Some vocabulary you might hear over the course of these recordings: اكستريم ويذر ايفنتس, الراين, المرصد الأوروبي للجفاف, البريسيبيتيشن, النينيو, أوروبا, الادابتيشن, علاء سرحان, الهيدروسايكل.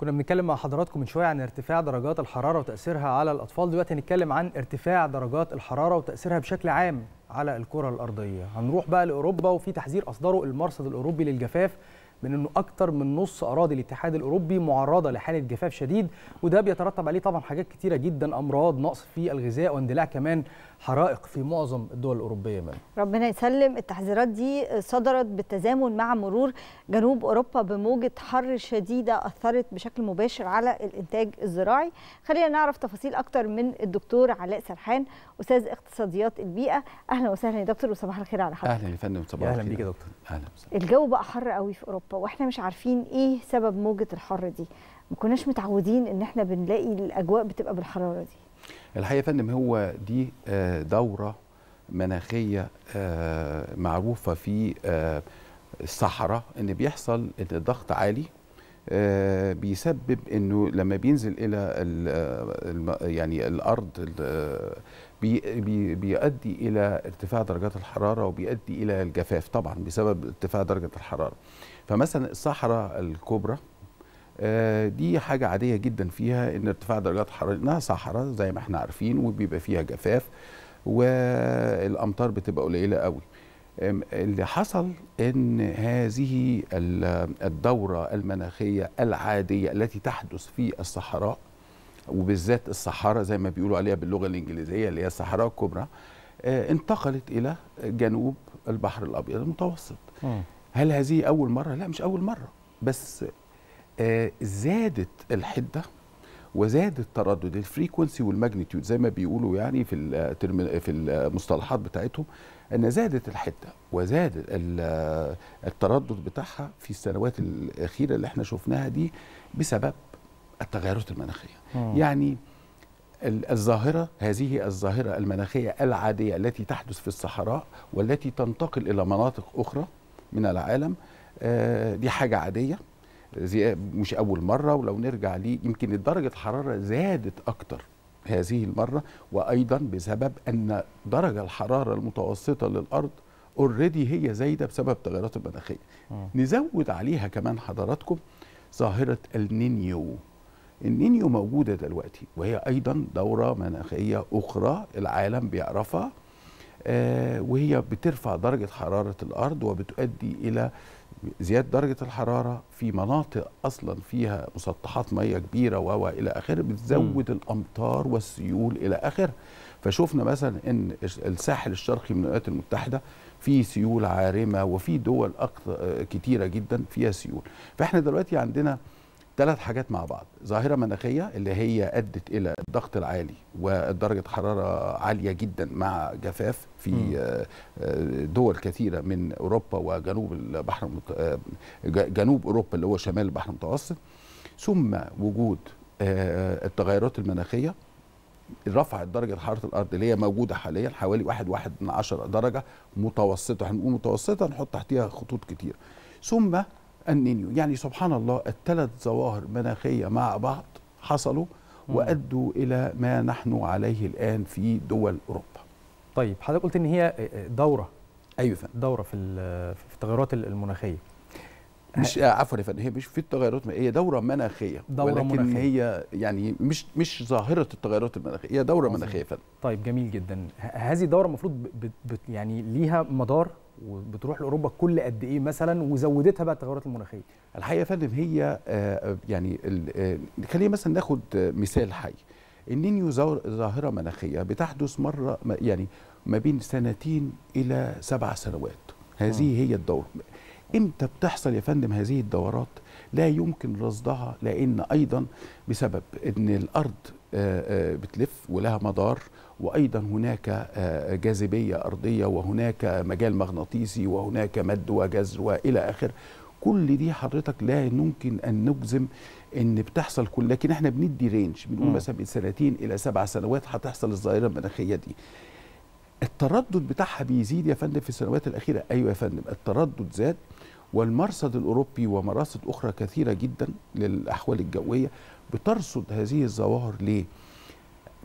كنا بنتكلم مع حضراتكم من شويه عن ارتفاع درجات الحراره وتاثيرها على الاطفال، دلوقتي هنتكلم عن ارتفاع درجات الحراره وتاثيرها بشكل عام على الكره الارضيه. هنروح بقى لاوروبا، وفي تحذير اصدره المرصد الاوروبي للجفاف من انه اكتر من نص اراضي الاتحاد الاوروبي معرضه لحاله جفاف شديد، وده بيترتب عليه طبعا حاجات كتيره جدا، امراض، نقص في الغذاء، واندلاع كمان حرائق في معظم الدول الاوروبيه. من ربنا يسلم. التحذيرات دي صدرت بالتزامن مع مرور جنوب اوروبا بموجه حر شديده اثرت بشكل مباشر على الانتاج الزراعي. خلينا نعرف تفاصيل اكتر من الدكتور علاء سرحان، استاذ اقتصاديات البيئه. اهلا وسهلا يا دكتور وصباح الخير على حضرتك. اهلا يا فندم وصباح الخير. اهلا بيك يا دكتور. اهلا وسهلا. الجو بقى حر قوي في اوروبا واحنا مش عارفين ايه سبب موجه الحر دي، ما كناش متعودين ان احنا بنلاقي الاجواء بتبقى بالحراره دي. الحقيقه يا فندم هو دي دوره مناخيه معروفه في الصحراء، ان بيحصل الضغط عالي بيسبب انه لما بينزل الى يعني الارض بيؤدي الى ارتفاع درجات الحراره وبيؤدي الى الجفاف طبعا بسبب ارتفاع درجه الحراره. فمثلا الصحراء الكبرى دي حاجه عاديه جدا فيها ان ارتفاع درجات الحراره، انها صحراء زي ما احنا عارفين وبيبقى فيها جفاف والامطار بتبقى قليله قوي. اللي حصل ان هذه الدوره المناخيه العاديه التي تحدث في الصحراء وبالذات الصحراء زي ما بيقولوا عليها باللغه الانجليزيه اللي هي الصحراء الكبرى انتقلت الى جنوب البحر الابيض المتوسط. هل هذه اول مره؟ لا مش اول مره، بس زادت الحده وزاد التردد، الفريكونسي والماجنتيود زي ما بيقولوا يعني في المصطلحات بتاعتهم، ان زادت الحده وزاد التردد بتاعها في السنوات الاخيره اللي احنا شفناها دي بسبب التغيرات المناخيه. يعني الظاهره هذه الظاهره المناخيه العاديه التي تحدث في الصحراء والتي تنتقل الى مناطق اخرى من العالم دي حاجه عاديه مش اول مره، ولو نرجع ليه يمكن درجه الحراره زادت اكتر هذه المره، وايضا بسبب ان درجه الحراره المتوسطه للارض اوريدي هي زايده بسبب التغيرات المناخيه. نزود عليها كمان حضراتكم ظاهره النينيو. النينيو موجوده دلوقتي وهي ايضا دوره مناخيه اخرى العالم بيعرفها، وهي بترفع درجه حراره الارض وبتؤدي الى زيادة درجة الحرارة في مناطق أصلا فيها مسطحات مية كبيرة إلى آخره، بتزود الأمطار والسيول إلى آخره. فشوفنا مثلا أن الساحل الشرقي من الولايات المتحدة فيه سيول عارمة، وفي دول كتيرة جدا فيها سيول. فإحنا دلوقتي عندنا ثلاث حاجات مع بعض، ظاهرة مناخية اللي هي أدت إلى الضغط العالي ودرجة حرارة عالية جدا مع جفاف في دول كثيرة من أوروبا وجنوب البحر جنوب أوروبا اللي هو شمال البحر المتوسط، ثم وجود التغيرات المناخية رفعت درجة حرارة الأرض اللي هي موجودة حاليا حوالي 1.1 درجة متوسطة، هنقول متوسطة نحط تحتها خطوط كتير، ثم النينيو. يعني سبحان الله الثلاث ظواهر مناخية مع بعض حصلوا وأدوا إلى ما نحن عليه الآن في دول أوروبا. طيب حضرتك قلت إن هي دورة. أيوة فن. دورة في التغيرات المناخية. مش عفوا يا فندم، هي مش في التغيرات، هي دوره مناخيه، ولكن مناخية. هي يعني مش ظاهره التغيرات المناخيه، هي دوره مناخيه يا فندم. طيب جميل جدا. هذه دوره المفروض يعني ليها مدار وبتروح لاوروبا كل قد ايه مثلا، وزودتها بقى التغيرات المناخيه. الحقيقه يا فندم هي يعني خلينا مثلا ناخد مثال حي. النينيو ظاهره مناخيه بتحدث مره يعني ما بين 2 إلى 7 سنوات، هذه هي الدوره. امتى بتحصل يا فندم هذه الدورات؟ لا يمكن رصدها، لان ايضا بسبب ان الارض بتلف ولها مدار، وايضا هناك جاذبيه ارضيه، وهناك مجال مغناطيسي، وهناك مد وجزر والى اخره. كل دي حضرتك لا يمكن ان نجزم ان بتحصل كل، لكن احنا بندي رينج، بنقول مثلا من 2 إلى 7 سنوات هتحصل الظاهره المناخيه دي. التردد بتاعها بيزيد يا فندم في السنوات الاخيره. ايوه يا فندم التردد زاد، والمرصد الاوروبي ومراصد اخرى كثيره جدا للاحوال الجويه بترصد هذه الظواهر. ليه؟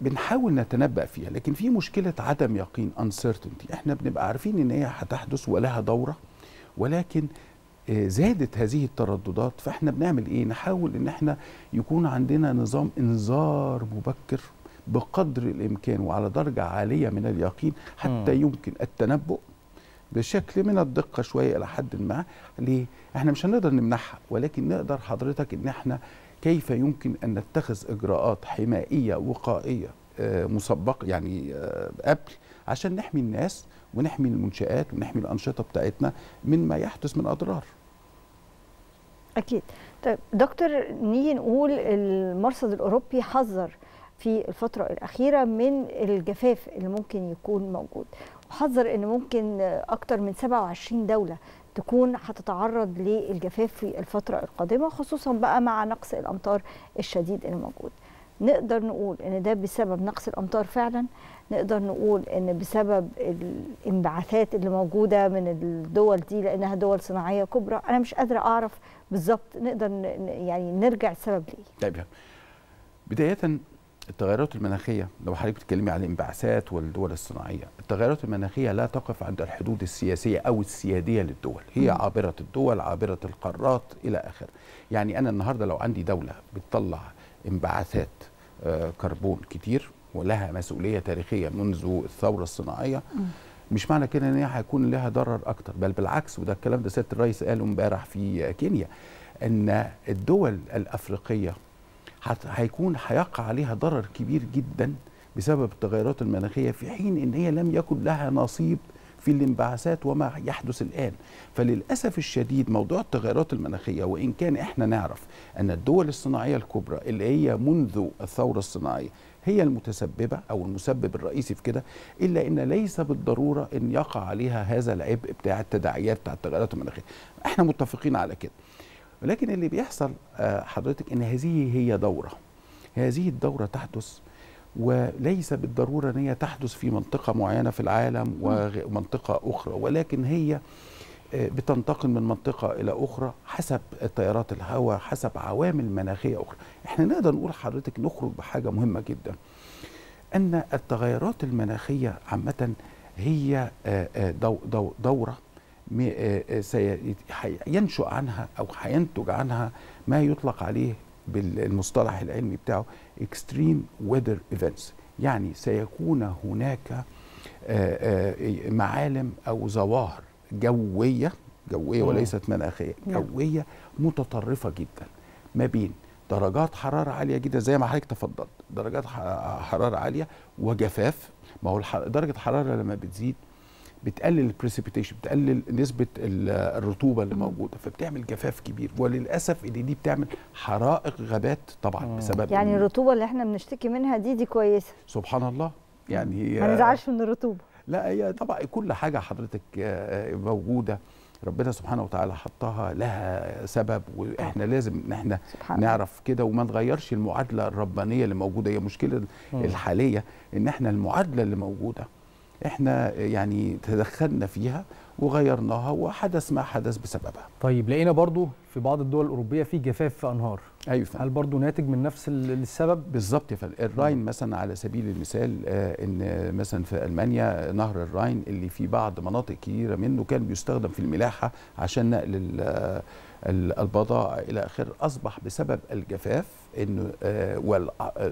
بنحاول نتنبأ فيها، لكن في مشكله عدم يقين، uncertainty. احنا بنبقى عارفين ان هي هتحدث ولها دوره، ولكن زادت هذه الترددات، فاحنا بنعمل ايه؟ نحاول ان احنا يكون عندنا نظام انذار مبكر بقدر الامكان وعلى درجه عاليه من اليقين حتى يمكن التنبؤ بشكل من الدقه شويه الى حد ما. ليه؟ احنا مش هنقدر نمنعها، ولكن نقدر حضرتك ان احنا كيف يمكن ان نتخذ اجراءات حمائيه وقائيه مسبقه، يعني قبل، عشان نحمي الناس ونحمي المنشآت ونحمي الأنشطة بتاعتنا من ما يحدث من أضرار. أكيد. طيب دكتور، نيجي نقول المرصد الأوروبي حذر في الفترة الأخيرة من الجفاف اللي ممكن يكون موجود، وحذر إن ممكن أكتر من 27 دولة تكون هتتعرض للجفاف في الفترة القادمة، خصوصا بقى مع نقص الأمطار الشديد اللي موجود. نقدر نقول إن ده بسبب نقص الأمطار فعلا؟ نقدر نقول إن بسبب الانبعاثات اللي موجودة من الدول دي لأنها دول صناعية كبرى؟ أنا مش قادرة أعرف بالظبط، نقدر يعني نرجع السبب ليه؟ طيب، بداية التغيرات المناخية، لو حضرتك بتتكلمي عن الانبعاثات والدول الصناعية، التغيرات المناخية لا تقف عند الحدود السياسية أو السيادية للدول، هي عابرة الدول، عابرة القارات إلى آخره. يعني أنا النهاردة لو عندي دولة بتطلع انبعاثات كربون كتير ولها مسؤولية تاريخية منذ الثورة الصناعية، مش معنى كده ان هي هيكون لها ضرر اكتر، بل بالعكس. وده الكلام ده سيادة الرئيس قاله امبارح في كينيا، ان الدول الافريقية هيكون هيقع عليها ضرر كبير جدا بسبب التغيرات المناخية، في حين ان هي لم يكن لها نصيب في الانبعاثات وما يحدث الآن. فللأسف الشديد موضوع التغيرات المناخية، وإن كان إحنا نعرف أن الدول الصناعية الكبرى اللي هي منذ الثورة الصناعية هي المتسببة أو المسبب الرئيسي في كده، إلا أن ليس بالضرورة أن يقع عليها هذا العبء بتاع التداعيات بتاع التغيرات المناخية، إحنا متفقين على كده. ولكن اللي بيحصل حضرتك أن هذه هي دورة، هذه الدورة تحدث، وليس بالضرورة أن هي تحدث في منطقة معينة في العالم ومنطقة أخرى، ولكن هي بتنتقل من منطقة إلى أخرى حسب تيارات الهواء، حسب عوامل مناخية أخرى. إحنا نقدر نقول حضرتك نخرج بحاجة مهمة جدا، أن التغيرات المناخية عامة هي دورة سينشأ عنها أو هينتج عنها ما يطلق عليه بالمصطلح العلمي بتاعه اكستريم ويذر ايفنتس، يعني سيكون هناك معالم او ظواهر جويه وليست مناخيه، جويه متطرفه جدا ما بين درجات حراره عاليه جدا زي ما حضرتك تفضلت، درجات حراره عاليه وجفاف. ما هو درجه الحراره لما بتزيد بتقلل البريسيبيتيشن، بتقلل نسبة الرطوبة اللي موجودة، فبتعمل جفاف كبير. وللأسف إن دي بتعمل حرائق غابات طبعا بسبب يعني الرطوبة اللي احنا بنشتكي منها دي كويسة، سبحان الله، يعني ما نزعلش من الرطوبة، لا هي طبعا كل حاجة حضرتك موجودة ربنا سبحانه وتعالى حطها لها سبب، واحنا لازم ان احنا نعرف كده وما نغيرش المعادلة الربانية اللي موجودة. هي مشكلة الحالية ان احنا المعادلة اللي موجودة احنا يعني تدخلنا فيها وغيرناها وحدث ما حدث بسببها. طيب لقينا برضو في بعض الدول الأوروبية في جفاف في أنهار، أيوة فهم. هل برضو ناتج من نفس السبب؟ بالظبط يا فندم. الراين مثلا على سبيل المثال، إن مثلا في ألمانيا نهر الراين اللي في بعض مناطق كبيرة منه كان بيستخدم في الملاحة عشان نقل البضائع إلى آخره، أصبح بسبب الجفاف إنه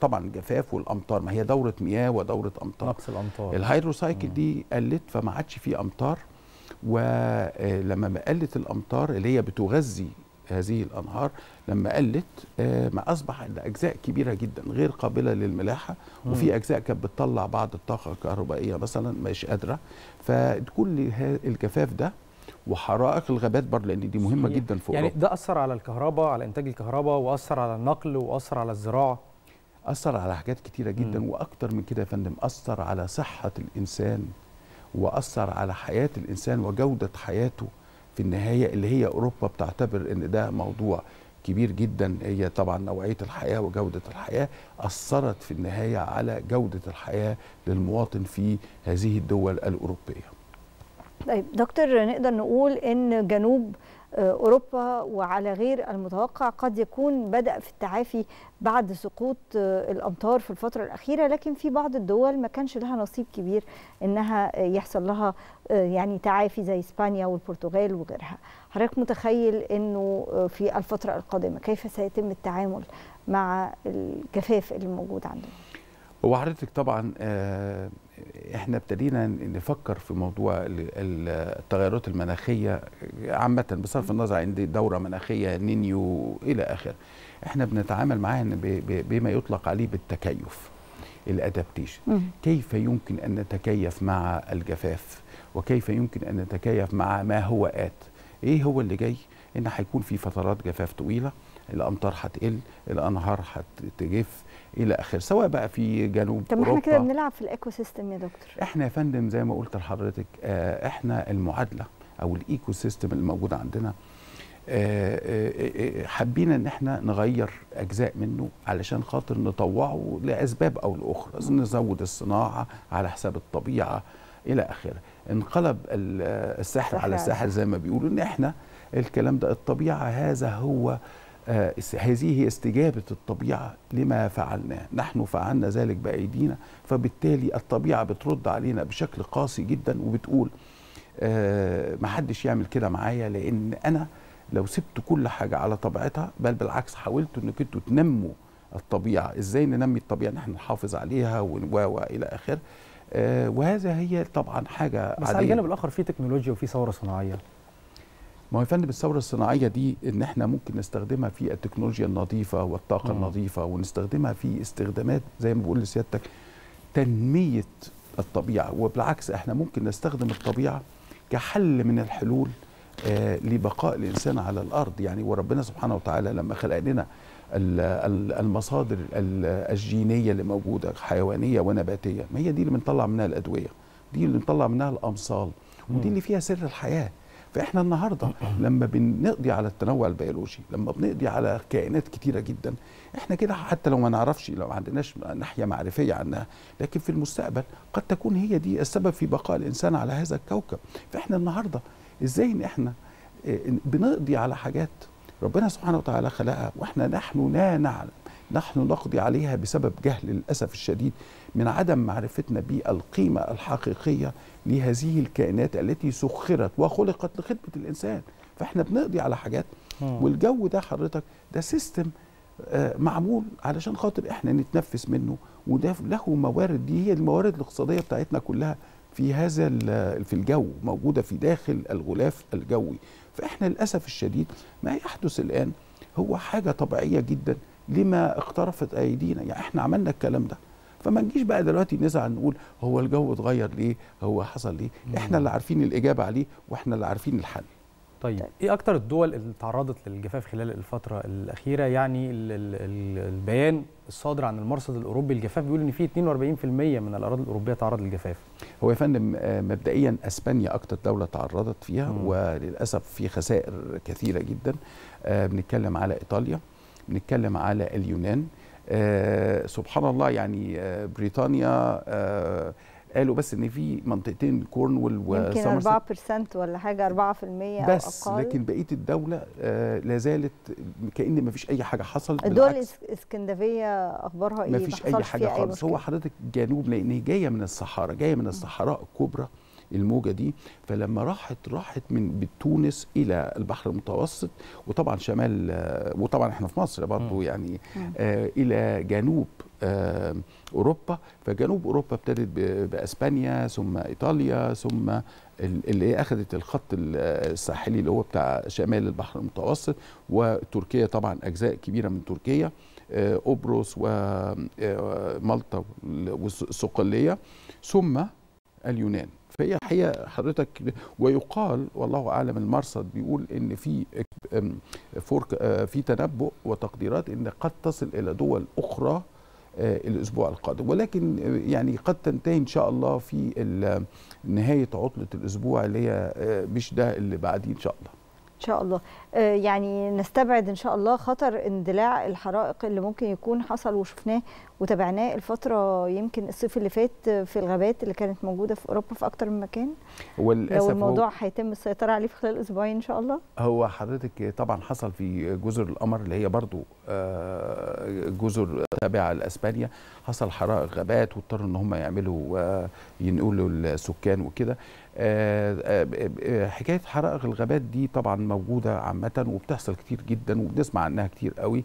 طبعا الجفاف والأمطار، ما هي دورة مياه ودورة أمطار، نقص الأمطار، الهيدروسايكل دي قلت، فما عادش في أمطار، ولما قلت الأمطار اللي هي بتغذي هذه الأنهار، لما قلت ما أصبح إن أجزاء كبيرة جدا غير قابلة للملاحة، وفي أجزاء كانت بتطلع بعض الطاقة الكهربائية مثلا مش قادرة. فكل الجفاف ده وحرائق الغابات برضه، لأن دي مهمة جدا في أوروبا، يعني ده أثر على الكهرباء، على إنتاج الكهرباء، وأثر على النقل، وأثر على الزراعة، أثر على حاجات كتيرة جدا. وأكتر من كده يا فندم، أثر على صحة الإنسان، وأثر على حياة الإنسان وجودة حياته في النهاية، اللي هي أوروبا بتعتبر إن ده موضوع كبير جدا. هي طبعا نوعية الحياة وجودة الحياة أثرت في النهاية على جودة الحياة للمواطن في هذه الدول الأوروبية. طيب دكتور، نقدر نقول إن جنوب أوروبا وعلى غير المتوقع، قد يكون بدأ في التعافي بعد سقوط الأمطار في الفترة الأخيرة، لكن في بعض الدول ما كانش لها نصيب كبير إنها يحصل لها يعني تعافي زي إسبانيا والبرتغال وغيرها. حضرتك متخيل إنه في الفترة القادمة كيف سيتم التعامل مع الجفاف اللي موجود عندنا؟ وحضرتك طبعا احنا ابتدينا نفكر في موضوع التغيرات المناخيه عامه بصرف النظر عن دوره مناخيه نينيو الى اخره. احنا بنتعامل معاها بما يطلق عليه بالتكيف، الادابتيشن. كيف يمكن ان نتكيف مع الجفاف؟ وكيف يمكن ان نتكيف مع ما هو آت؟ ايه هو اللي جاي؟ ان هيكون في فترات جفاف طويله، الامطار هتقل، الانهار هتجف الى اخره، سواء بقى في جنوب اوروبا. طب احنا كده بنلعب في الايكو سيستم يا دكتور. احنا يا فندم زي ما قلت لحضرتك احنا المعادله او الايكو سيستم اللي موجود عندنا حابين ان احنا نغير اجزاء منه علشان خاطر نطوعه لاسباب او لاخرى، نزود الصناعه على حساب الطبيعه الى اخره. انقلب الساحل على الساحل زي ما بيقولوا، ان احنا الكلام ده الطبيعه، هذا هو هذه هي استجابة الطبيعة لما فعلناه، نحن فعلنا ذلك بأيدينا، فبالتالي الطبيعة بترد علينا بشكل قاسي جدا وبتقول محدش يعمل كده معايا، لأن أنا لو سبت كل حاجة على طبيعتها، بل بالعكس حاولت إنك انتوا تنموا الطبيعة، إزاي ننمي الطبيعة؟ نحن نحافظ عليها وإلى آخره. وهذا هي طبعا حاجة عادية. بس على الجانب الآخر في تكنولوجيا وفي ثورة صناعية. ما هو يا فندم الثوره الصناعيه دي ان احنا ممكن نستخدمها في التكنولوجيا النظيفه والطاقه النظيفه، ونستخدمها في استخدامات زي ما بقول لسيادتك تنميه الطبيعه، وبالعكس احنا ممكن نستخدم الطبيعه كحل من الحلول لبقاء الانسان على الارض. يعني وربنا سبحانه وتعالى لما خلق لنا المصادر الجينيه اللي موجوده حيوانيه ونباتيه، ما هي دي اللي بنطلع منها الادويه، دي اللي بنطلع منها الامصال، ودي اللي فيها سر الحياه. فإحنا النهاردة لما بنقضي على التنوع البيولوجي، لما بنقضي على كائنات كتيرة جدا، إحنا كده حتى لو ما نعرفش، لو ما عندناش ناحية معرفية عنها، لكن في المستقبل قد تكون هي دي السبب في بقاء الإنسان على هذا الكوكب. فإحنا النهاردة إزاي إن إحنا بنقضي على حاجات ربنا سبحانه وتعالى خلقها وإحنا نحن لا نعلم، نحن نقضي عليها بسبب جهل للأسف الشديد، من عدم معرفتنا بالقيمة الحقيقية لهذه الكائنات التي سخرت وخلقت لخدمة الإنسان. فإحنا بنقضي على حاجات، والجو ده حضرتك ده سيستم معمول علشان خاطر إحنا نتنفس منه، وده له موارد، دي هي الموارد الاقتصادية بتاعتنا كلها في هذا في الجو، موجودة في داخل الغلاف الجوي. فإحنا للأسف الشديد ما يحدث الآن هو حاجة طبيعية جدا لما اقترفت أيدينا، يعني إحنا عملنا الكلام ده، فما نجيش بقى دلوقتي نزعل نقول هو الجو اتغير ليه؟ هو حصل ليه؟ احنا اللي عارفين الإجابة عليه، واحنا اللي عارفين الحل. طيب ايه أكتر الدول اللي تعرضت للجفاف خلال الفترة الأخيرة؟ يعني البيان الصادر عن المرصد الأوروبي للجفاف بيقول إن في 42% من الأراضي الأوروبية تعرض للجفاف. هو يا فندم مبدئيا أسبانيا أكتر دولة تعرضت فيها، وللأسف في خسائر كثيرة جدا. بنتكلم على إيطاليا، بنتكلم على اليونان، سبحان الله، يعني بريطانيا قالوا بس ان في منطقتين كورنويل وسمرسيت يمكن 4% ولا حاجه، 4% بس أقل. لكن بقيه الدوله لا زالت كأن ما فيش اي حاجه حصلت. الدول الاسكندنافيه اخبارها ايه؟ ما فيش اي حاجه خالص. هو حضرتك الجنوب لان جايه من الصحراء، جايه من الصحراء الكبرى الموجة دي، فلما راحت من تونس إلى البحر المتوسط، وطبعا شمال، وطبعا احنا في مصر برضه يعني إلى جنوب أوروبا. فجنوب أوروبا ابتدت بأسبانيا ثم إيطاليا ثم اللي أخذت الخط الساحلي اللي هو بتاع شمال البحر المتوسط، وتركيا طبعا أجزاء كبيرة من تركيا، قبرص ومالطا والصقلية ثم اليونان. فهي حقيقة حضرتك، ويقال والله أعلم، المرصد بيقول إن في تنبؤ وتقديرات إن قد تصل إلى دول أخرى الأسبوع القادم، ولكن يعني قد تنتهي إن شاء الله في نهاية عطلة الأسبوع اللي هي مش ده اللي بعديه إن شاء الله. ان شاء الله يعني نستبعد ان شاء الله خطر اندلاع الحرائق اللي ممكن يكون حصل وشفناه وتابعناه الفتره يمكن الصيف اللي فات في الغابات اللي كانت موجوده في اوروبا في اكتر من مكان. والاسف لو الموضوع هيتم السيطره عليه في خلال اسبوعين ان شاء الله. هو حضرتك طبعا حصل في جزر القمر اللي هي برضو جزر تابعه لاسبانيا، حصل حرائق غابات واضطروا ان هم يعملوا ينقلوا السكان وكده. حكايه حرائق الغابات دي طبعا موجوده عامه وبتحصل كتير جدا وبنسمع عنها كتير قوي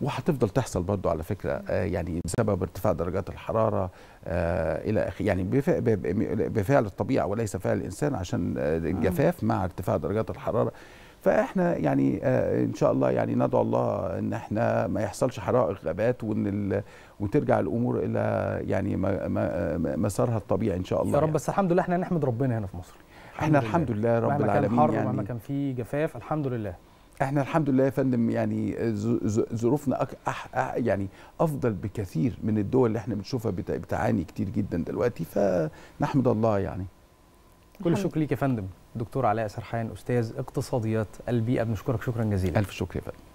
وهتفضل تحصل برضو على فكره، يعني بسبب ارتفاع درجات الحراره الى يعني بفعل الطبيعه وليس فعل الانسان، عشان الجفاف مع ارتفاع درجات الحراره. فاحنا يعني ان شاء الله يعني ندعو الله ان احنا ما يحصلش حرائق غابات وان وترجع الامور الى يعني مسارها الطبيعي ان شاء الله يا رب. بس الحمد لله احنا نحمد ربنا هنا في مصر، احنا الحمد لله رب العالمين مهما كان حر ومهما كان في جفاف الحمد لله. احنا الحمد لله يا فندم يعني ظروفنا يعني افضل بكثير من الدول اللي احنا بنشوفها بتعاني كتير جدا دلوقتي، فنحمد الله يعني. كل الشكر ليك يا فندم دكتور علاء سرحان استاذ اقتصاديات البيئه، بنشكرك شكرا جزيلا. الف شكر يا فندم.